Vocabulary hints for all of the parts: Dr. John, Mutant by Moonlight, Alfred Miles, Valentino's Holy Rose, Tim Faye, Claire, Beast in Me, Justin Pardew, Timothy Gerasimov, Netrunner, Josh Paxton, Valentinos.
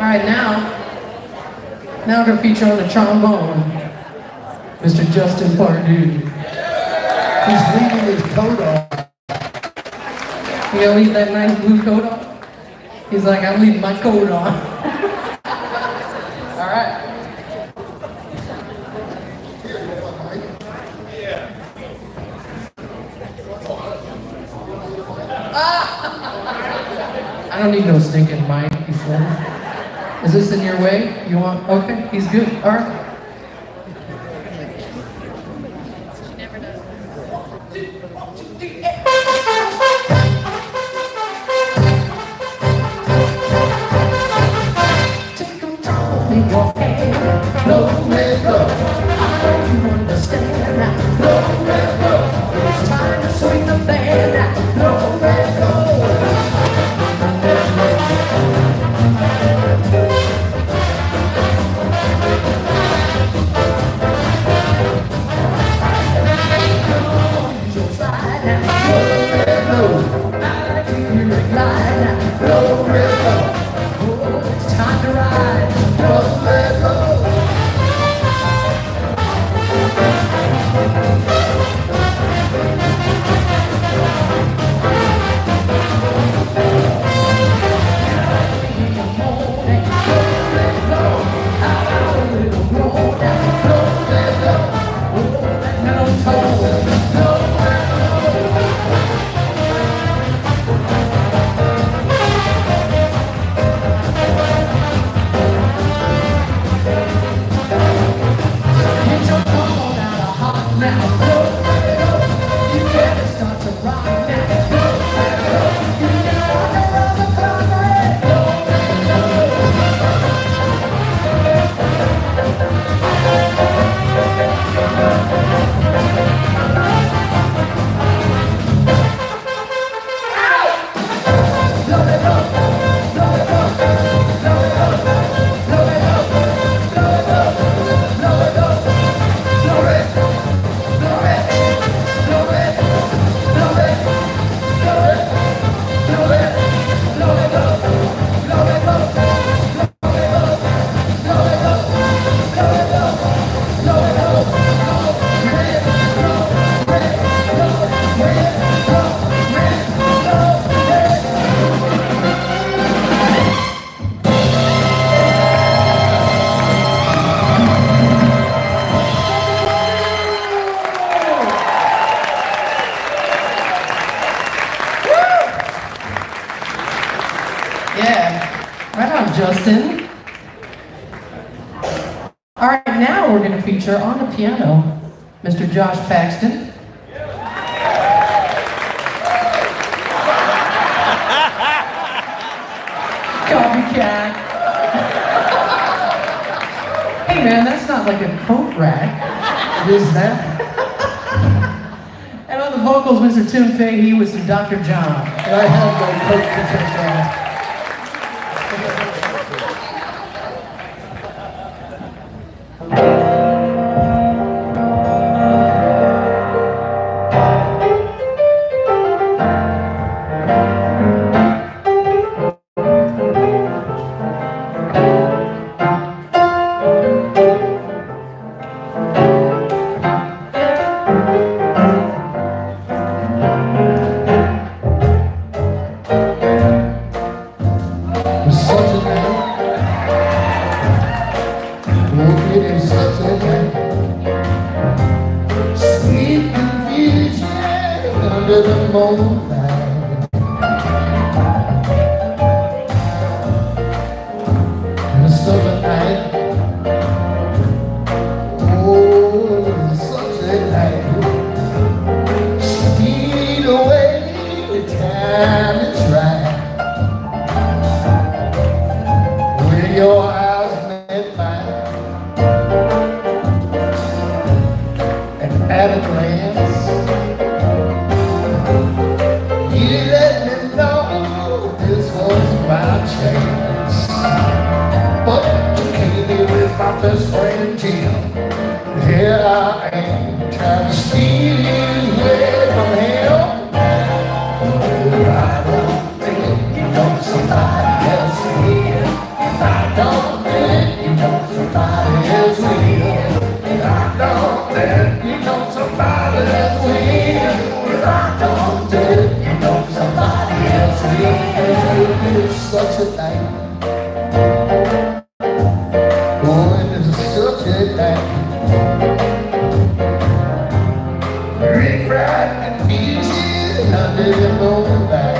All right, now we're featuring the trombone, Mr. Justin Pardew. He's leaving his coat off. You know, leave that nice blue coat on? He's like, I'm leaving my coat on. All right. I don't need no stinking mic before. Is this in your way? You want? Okay, he's good. All right. She never does this. Justin. All right, now we're going to feature on the piano, Mr. Josh Paxton. Copycat. Hey man, that's not like a coat rack. It is that. And on the vocals, Mr. Tim Faye, he was Dr. John. And I helped coat. Somebody else here. don't think you know somebody is real. If I don't think you know somebody is real. If I don't think you know somebody is real. It's such a thing. Oh, it is such a thing. Ring, right, and peaches, I didn't know that.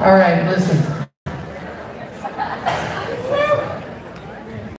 All right, listen.